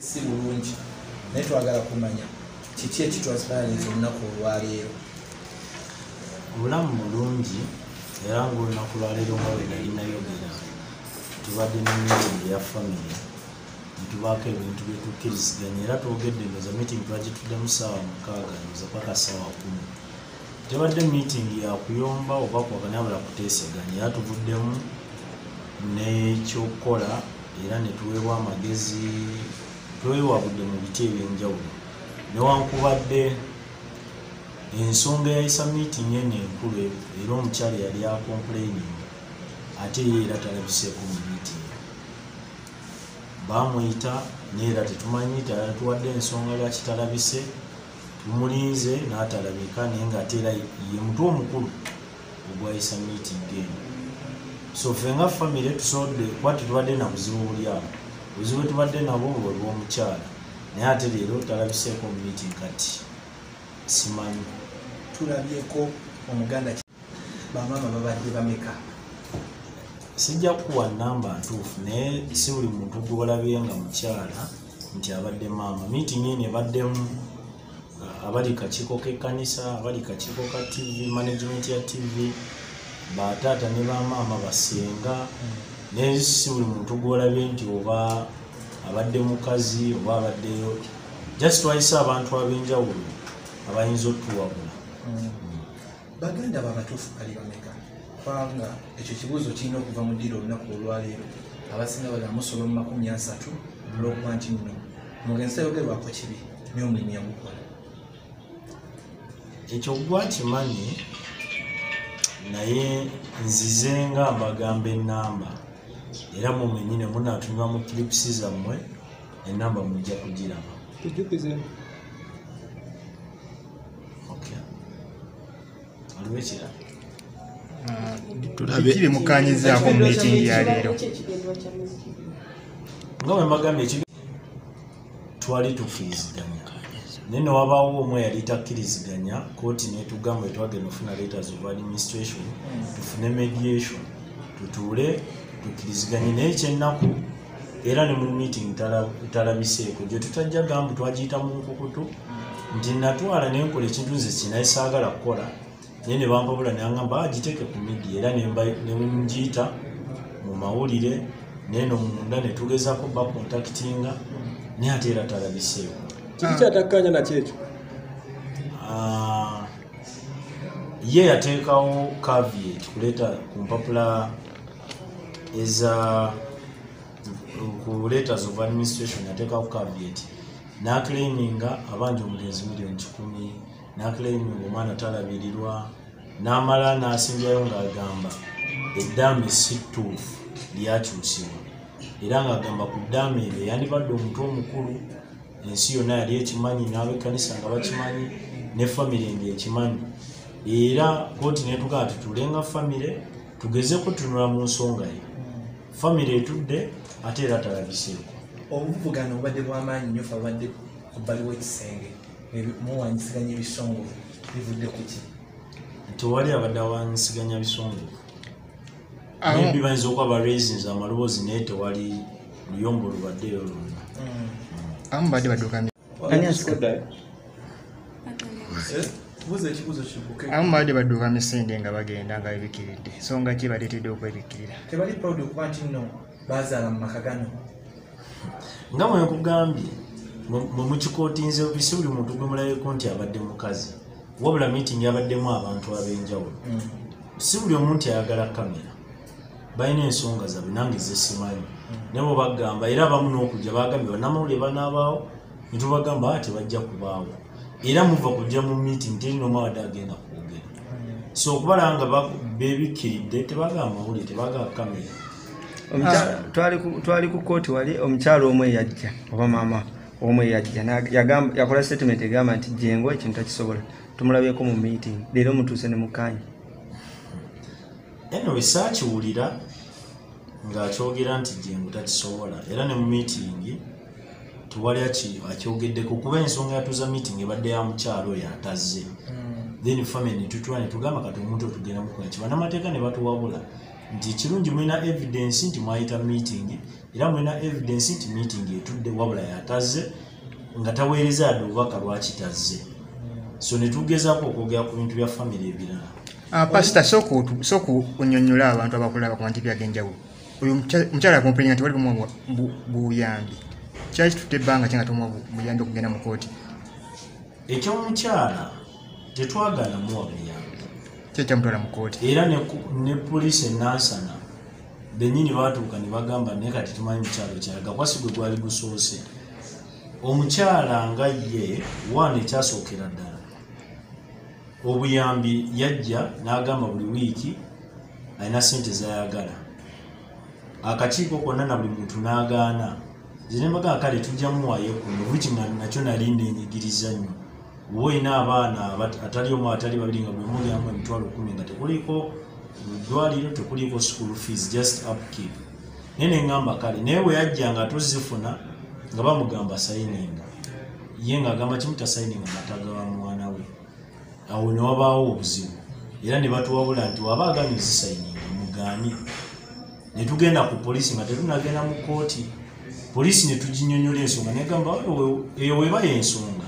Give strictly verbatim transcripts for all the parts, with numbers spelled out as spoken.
Si bulungi naye twagala kumanya kiki ekitwasaalinza olunaku olwaleero. Obulamu bulungi era ng'olunaku lwaleero nga bwenalinayogera tubadde n'emirimu ya famire netubaako ebintu bye tukkiriziganya era twogedde ndoza meeting twagituddemu ssaawa mukaaga ndoza paka ssaawa kumi. Tebadde meeting yakuyomba oba kwaganabula kuteeseganya era tuvuddemu n'ekyokukola era ne tuweebwa amagezi. Twewabudde mu biti ebyenjawulo newankubadde ensonga eyayisa meeting eno enkulu era omukyala yali akomplaining ate ye era talabiseeko mu meeting bamuyita neera tetumanyi tatuwadde ensonga lwaki talabise, tumulinze n'atalabika naye nga ate era ye mutu omukulu ogwayisa meeting eno. So ffe nga famire tusobodde kuba tetubadde na buzibu bulyabo. Buzibu tubadde nabwo olw'omukyala naye ate leero talabiseeko mu meeting kati simanyi. Tulabyeko omuganda bamaama babadde bameka. Sijja kuwa nnamba ntuufu naye si buli muntu gwolabye nga mukyala nti abadde maama. Meeting eno ebaddemu abali kakiiko k'ekkanisa, abali kakiiko ka T V, management ya T V, bataata ne bamaama basenga. Naye si buli muntu gwolabye nti oba abadde mukazi oba abaddeyo just twayisa abantu ab'enjawulo abayinza otuwabula. Baganda babatuufu kali bameka kubanga ekyo kibuuzo kirina okuva mu ddiro olunaku olwaleero abasinga bala musoba mu makumi asatu olw'okuba nti nno mugenzi tayogerwako kibi naye omulimu yagukola. Ekyo gwakimanyi naye nzize nga mbagamba ennamba era mumwenyine munaatunula mu kilipisi zammwe enamba mujja kugiraba. Tulabe mukanyizaako mu meeting ya leero nga bwe mbagamba twali tukkiriziganya naye ne wabaawo omwe yali takkiriziganya kkooti netugamba etwagenda ofuna letters of administration tufune mediation tutuule tukkiriziganye naye kyennaku era ne mu meeting talabiseeko gye tutajja gambu twagiyita mu nkukutu nti natwala naye nkola ekintu nze kinaye saagala kukola naye ne bampabula neaŋŋamba agiteeke ku midi era nemugiyita mu mawulire neeno munda ne tugezaako bakontaktinga naye ate era talabiseeko. Kikikyatakkaanya nakyekyo ye yateekawo caveat kuleeta ku mpapula eza ku letters of administration yateekawo caveat n'aklaiminga abanja omulenzi miliyoni kikumi n'aklaiminga omwana talabirirwa n'amala n'asimbyayo ng'agamba eddaame si ttuufu lyakyusibwa era ng'agamba ku ddaame eryo yandibadde omuntu omukulu ensi yonna yali ekimanyi n'ab'ekkanisa nga bakimanyi ne famire nga ekimanyi era kooti netugaa tutulenga famire tugeze kutunula mu nsonga ye. Famire etudde ate era talabiseeko. Obuvugano obubadde bw'amaanyi nnyo fabadde ku bbali w'ekisenge muwanyisiganya ebisongovu bivudde ku ki? Tewali abadde awanyisiganya bisongovu nembi bayinza okuba ba raisins amaloboozi naye tewali luyombo lubaddeyo lwonna. Amu badde badduukanye amu baadde badduuka misinde nga bagenda nga ebikiridde so nga ki baleetedde okwebikirira nga mwekugambye mumukikootinze bisi buli muntu gwe mulabeko nti abadde mukazi wabula meeting yabaddemu abantu ab'enjawulo si buli omuntu ayagala kamera balina ensonga zaabwe nange zesimanyi nabo bagamba era abamu n'okujja bagambye bannamawulire banaabaawo netubagamba ate bajja kubaawo era muva kujja mu meeting terinomawadde agenda kwogera so okubala nga bebikiridde tebagamba mawulire tebagamba kamera. Twali ku kooti wali omukyala omu eyajja oba maama omu eyajja yakola statement egamba nti jengo ekintu takisobola tumulabyeko mu meeting leero mutuuse ne mukanya eno esaakiwulira ng'akyogera nti jengo takisobola era ne mu meeting tewali akyogeddeko kuba ensonga yatuza meeting ebadde ya mukyalo oyo atazze then famire netutwa netugamba kati omuntu otugendamukola kibanamateeka ne batuwabula Ntikirungi mwina evidence nti mwayita meeting era mwina evidence nti meeting etudde wabula yataze nga taweereza adubaka lwaki tazze. So netugezaako okwogera ku bintu bya family ebirala. Ah pastor soko soko onnyonnyola abantu abakulaba ku mantibi agenjawo. Oyo mukyala akomplaining ati wali bumwa buyambi. Church tutebanga kyanga tomwa buyambi okugenda mu kooti. Ekyomukyala tetwagala muwa buyambi. Kyekya mutwala mu kooti. Era ne ne police nansana benyini batuuka ne bagamba ne kati tumanyi mukyalo kyalaga kwasigwe gwali gusoose. Omukyala nga ye wane ekyasookera ddala. Obuyambi yajja n'agamba buli wiiki alina ssente z'ayagala. Akakiiko konna na buli muntu n'agaana. Zinembaga kale tujja muwayo kuno wiki nakyo nali nnenyigiriza nnyo. Woyina abaana atali omu atali babiri nga buli omu yamu emitwalo kumi nga tekuliko mu ddwaliro tekuliko school fees just upkeep. Nene ngamba kale naye we yajja nga tuzifuna nga bamugamba sayininga. Ye ng'agamba kimuta sayininga mataga wa mwana we. Awo ne wabaawo obuzibu. Era ne batuwabula nti waba agaanye zisayininga mugaanye. Ne tugenda ku polisi nga tetunagenda mu kooti. Polisi ne tuginnyonnyola ensonga negamba eyo weba y'ensonga.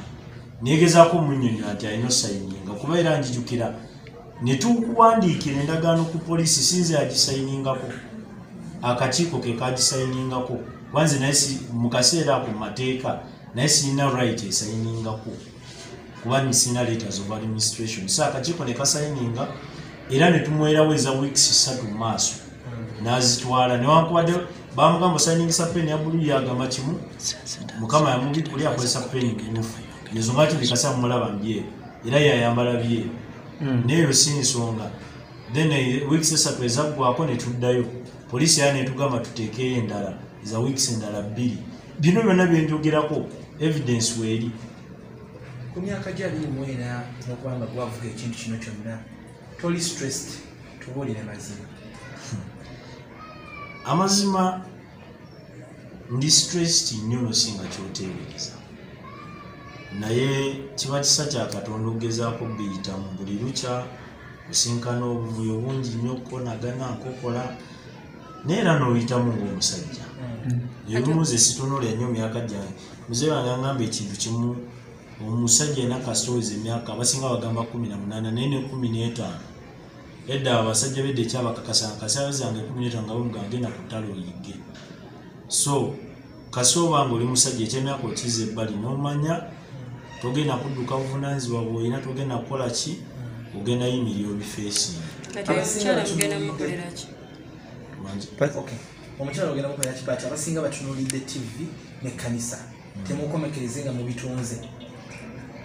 Negezaako omunnyonnyola nti alina osayininga kuba era njijukira. Ne tukuwandiikira endagaano ku polisi sinze agisayiningako. Akakiiko ke kagisayiningako. Wanze naye mu kaseera ako mu mateeka naye sirina right esayiningako. Kuba nisina letters of administration. Sa akakiiko ne kasayininga era ne tumwerawo eza wiiki ssatu mu maaso. Nazitwala newankubadde bamugamba osayiningisa peni ya bulu yagamba kimu mukama yamugikuli akozesa peni enufu ezo nga tebikasa mulaba mbye era yayambala bye neeyo si nsonga then wiiki esatu ezaggwako ne tuddayo poliisi ya netugamba tuteekeyo endala eza wiiki endala bbiri bino byonna byenjogerako evidence weeri ku myaka gya abiri mu ena n'okubanga gwavuga ekintu kino kyonna toli stressed tubuulire mazima. Amazima ndi stressed nnyo nosinga kyoteebereza naye kiba kisa kyakatonda ogezaako biyita mu buli lukya kusinkana obuvuyo bungi nnyo okukonagana nkokola naye era n'oyitamu ng'omusajja ebimu nze situnulya nnyo myaka gyange muze wange agamba ekintu kimu omusajja enakasitoweza emyaka abasinga bagamba kumi na munaana naye ne kumi n'etaano edda abasajja bedde ekyabakakasanga kasawe zange kumineta nga bamugangena ku ttalo oyigge so kasooba nga oli musajja ekyemyaka okiza ebbali n'omanya togenda kudduka buvunanyizibwa bwolina togenda kukola ki ogenda yimirira obifeesinga omukyala ogenda mukolera ki bati abasinga batunulidde ttivi n'ekkanisa temukomekerezenga mu bitonze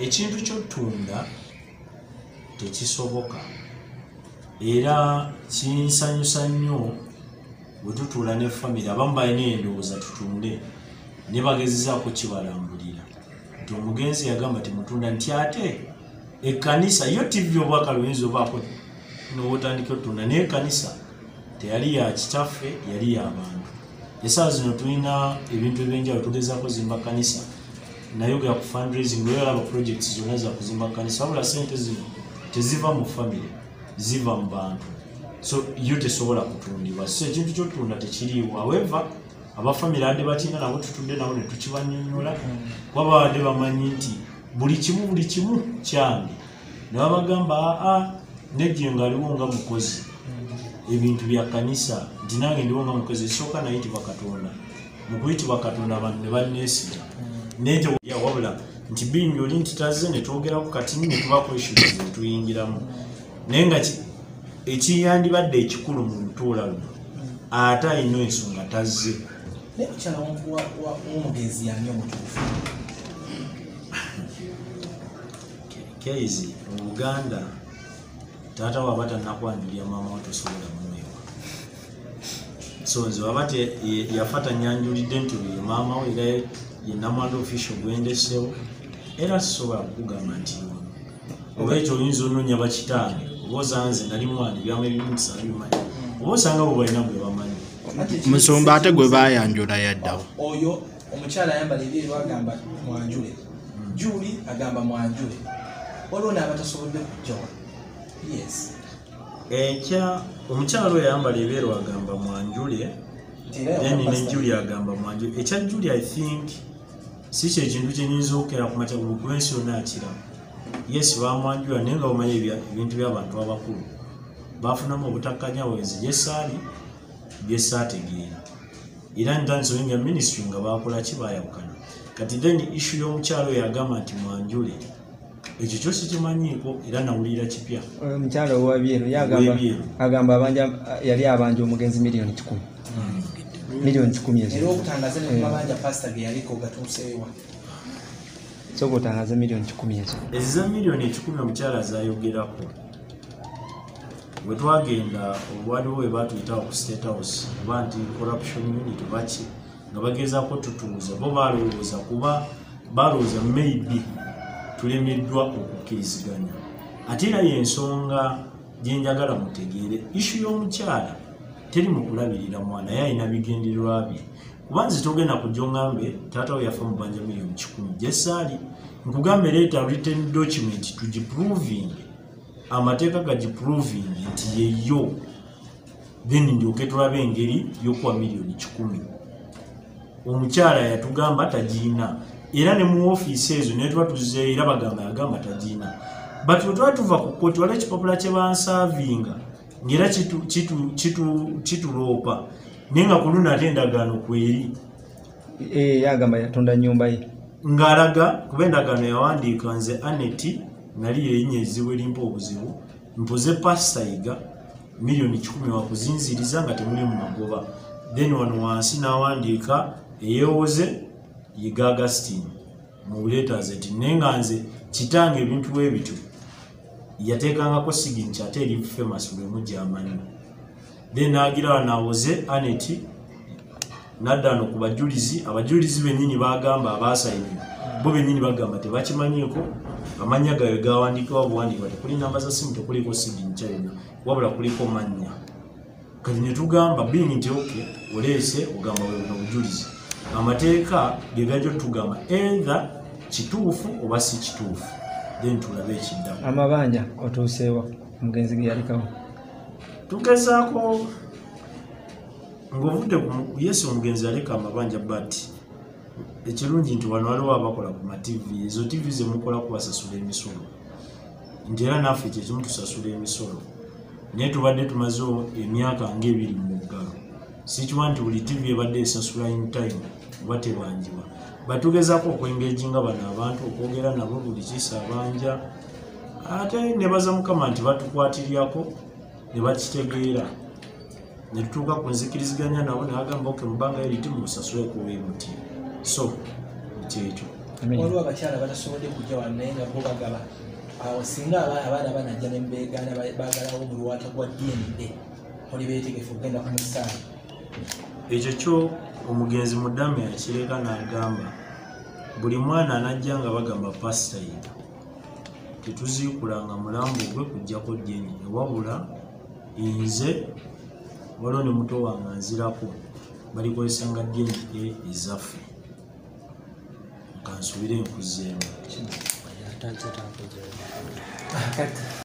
ekintu ky'ottunda tekisoboka era kinsanyusa nnyo bwe tutuula ne famire abamu balina endowooza tutunde ne bagezezaako kibalambulira nti omugenzi yagamba timutunda nti ate ekkanisa yo tivi obwaka luyinza obaako n'owotandika otunda naye ekkanisa teyali ya kitaffe yali y'abantu esaa zino tulina ebintu ebyenjawulo tugezaako zimba kkanisa nayogera ku fundraising olaba projects zonna zakuzimba kkanisa wabula sente zino teziva mu famire ziva mu bantu so yo tesobola kutundibwa so ekintu ky'otunda tekiriiwo however abafamire adde batinga nabo tutudde nabo ne tukibanyonyola kuba babadde bamanyi nti buli kimu buli kimu kyange ne babagamba aa negye ngaliwo nga mukozi ebintu bya kkanisa nti nange ndiwo nga mukozi esooka nayitibwa katonda mu kuyitibwa katonda abantu ne banneesiga nekyo wabula nti bingi oli ntitazze ne twogerako kati ne tubako issues ze tuyingiramu naye nga ekiyandibadde ekikulu mu ntuula luno ate alina ensonga tazze naye mukyala w'omugezi yani omutuufu kezi mu Buganda taata waba tannakwanjulya maama watosobola mumwewa so nze waba yafa tannyanjulidde nti oyo maama we era ye namwanda official gwendesewo era sisobola kukugamba nti oba ekyo oyinza onoonya bakitaange obozanze nali mwana byamu ebimu tusabimanya obosanga bwe balina bwe bamanyi musumba ate gwe baayanjula yaddawo oyo omukyala ayambala ebyeyo agamba mwanjule juli agamba mwanjule olwo n'abatasobodde kujjawa yes Enkya omukyalo yayambala ebeero agamba mwanjule, then nenjule agamba mwanjule. Ekya Julia I think si kyekintu kye nnyinza okukera ku matya gwensi yonna akira. Yes, bamwanjula naye nga omanye ebintu by'abantu abakulu. Bafunamu obutakkanya bwenzi gye ssaali bye ssaategeera. Era ntanso nga ministry nga bakola ki baayawukana. Kati then issue y'omukyalo yagamba nti mwanjule ekyo kyosi kimanyiiko era nawulira kipya. Omukyalo ow'ebyeru yagamba agamba abanja yali abanja omugenzi miliyoni kikumi. Miliyoni kikumi ezo. Era okutangaza ne mabanja pasta bye yaliko gatuuseewa. Soko tangaza miliyoni kikumi ezo. Eziza miliyoni kikumi omukyala zaayogerako. Bwe twagenda obwaliwo bwe batuyitawo ku Statehouse oba nti corruption unit baki nga bagezaako tutuuza bo balowooza kuba balowooza maybe tulemeddwa okukkiriziganya. Ate era y'ensonga gye njagala mutegeere issu y'omukyala teri mu kulabirira mwana naye alina bigendererwa bye. Kuba nze togenda kujja ongambe taata we yafa mu bbanja miliyoni kikumi gye ssaali, nkugamba leeta written document tugiproving amateeka gagiproving nti yeyo, then ndyoke tulaba engeri y'okuwa miliyoni kikumi. Omukyala yatugamba tagiina era ne mu ofiisi ezo ne tuba tuzze era bagamba yagamba tagiina. But bwe tuba tuva ku kkooti wali ekipapula kye bansaavinga ng'era kituloopa naye nga kuluna ate endagaano kweri. Yagamba yatunda nnyumba ye ng'alaga kuba endagaano yawandiika nze Aneti nali yerinye eziwe limpa obuzibu mpoze pasayiga miliyoni kikumi wakuzinziriza nga temuli mu magoba. Then wano wansi n'awandiika eyeewoze yiga Augustine mu letters eti nenga nze kitanga ebintu ebityo yateekangako signature ate eri famous lwe mujjamanyi. Then n'agira wanawoze Aneti n'addaano ku bajulizi, abajulizi bennyini baagamba abaasayinira bo bennyini bagamba tebakimanyiiko. Amanya gawe gawandikibwa buwandikibwa tekuli namba za simu tekuliko signature yonna wabula kuliko mannya. Kati ne tugamba bingi nti okay oleese ogamba we obujulizi. Amateeka ge gajjo tugamba either kituufu oba si kituufu then tulabe ekiddamu. Amabanja otuuseewa omugenzi ge yalikawo. Tugezaako ng'ovudde ku Yesu omugenzi yaleka amabanja bati. Ekirungi nti wano waliwo abakola ku mativi, ezo tivi ze mukola kubasasula emisolo nti era naffe kyekimu tusasula emisolo naye tubadde tumaze emyaka ng'ebiri mu muggalo. Sikiwa nti buli tivi ebadde esasula in time oba tebanjibwa. Batugezaako okwengeejinga bano abantu okwogera nabo buli kisaabanja ate ne baza Mukama nti batukwatirako ne bakitegeera ne tutuuka ku nzikiriziganya nabo n'agamba oke mubanga eritimu musasule kuba emuti. So, mchecho. Waliwo abakyala batasobodde kujja wano naye nga bo bagaba. Awo singa abaana banajja ne mbeegaana baagalawo obuliwata gwa D N A oli beetegefu okugenda ku musaayi. Ekyo kyo omugenzi muddamu yakireka n'agamba buli mwana anajja nga bagamba pasita yiga tetuziikulanga mulambo gwe kujjako D N A wabula nze waliwo ne muto wange anzirako balikozesanga D N A ezaffe. Kansubire nkuzeemu.